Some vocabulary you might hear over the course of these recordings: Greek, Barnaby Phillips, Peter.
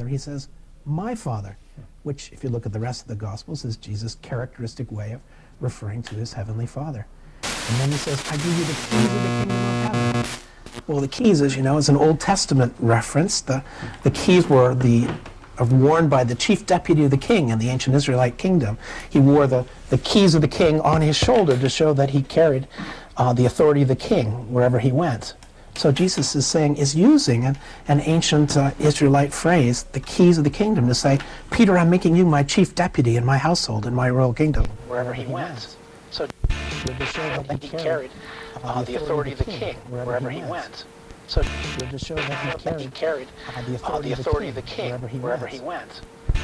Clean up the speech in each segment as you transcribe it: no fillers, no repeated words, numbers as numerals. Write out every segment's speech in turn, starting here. Father. He says, my Father, which, if you look at the rest of the Gospels, is Jesus' characteristic way of referring to his heavenly Father. And then he says, I give you the keys of the kingdom of heaven. Well, the keys, as you know, is an Old Testament reference. The keys were worn by the chief deputy of the king in the ancient Israelite kingdom. He wore the keys of the king on his shoulder to show that he carried the authority of the king wherever he went. So Jesus is saying, is using an ancient Israelite phrase, the keys of the kingdom, to say, Peter, I'm making you my chief deputy in my household, in my royal kingdom, wherever he went. So to show that he carried the authority of the king wherever he went. So to show that he carried the authority of the king wherever he went.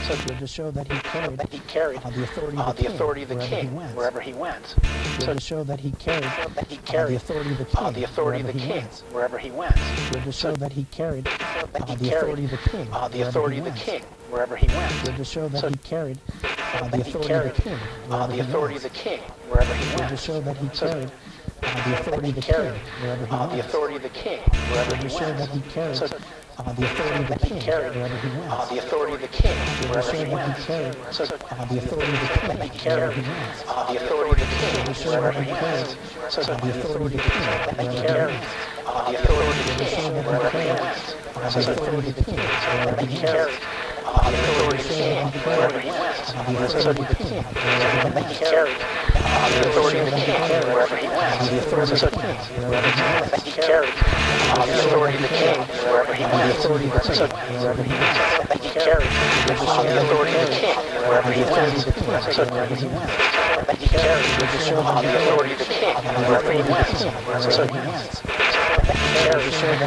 So to show that he carried the authority of the king wherever he went. So to show that he carried the authority of the king wherever he went. So to show that he carried the authority of the king wherever he went. So to show that he carried the authority of the king wherever he went. To show that he carried the authority of the king wherever he went. The authority of the king wherever he went. The authority of the king wherever he went. The authority of the king wherever he went. The authority of the king wherever he went. The authority of the king wherever he went. The authority of the king wherever he went. The authority of the king wherever he went. The authority of the king wherever he went. The authority of the king wherever he went. The authority of the king wherever he carried. The authority of the king wherever he went. The authority of the king wherever he carried. The authority of the king wherever he went. The authority of the king wherever he went. He carried. The authority of the king wherever he went. He carried. The authority of the king wherever he went. He carried. The authority of the king wherever he went. He carried the authority of the king wherever he went. He carried the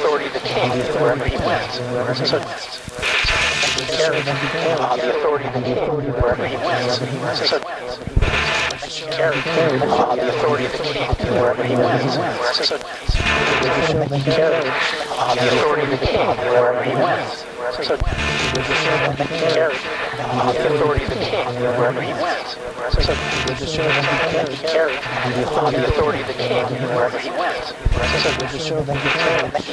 authority of the king wherever he went. He carried the authority of the king wherever he went. He carried the authority of the king wherever he went. He carried the authority of the king wherever he went. He carried the authority of the king wherever he went. He carried the authority of the king wherever he went. He carried the authority of the king wherever he went. He carried the authority of the king wherever he went. He carried the authority of the king wherever he went. He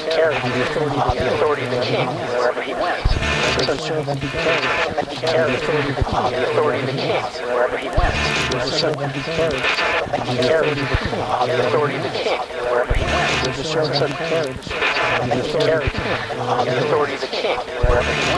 carried the authority of the king wherever he went. The authority of the king wherever he went. To show that he carried the authority of the king wherever he went. To show that he carried the authority of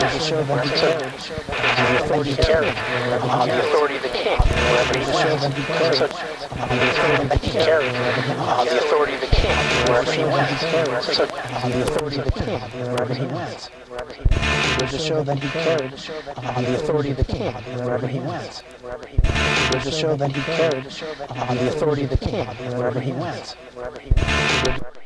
the king wherever he went.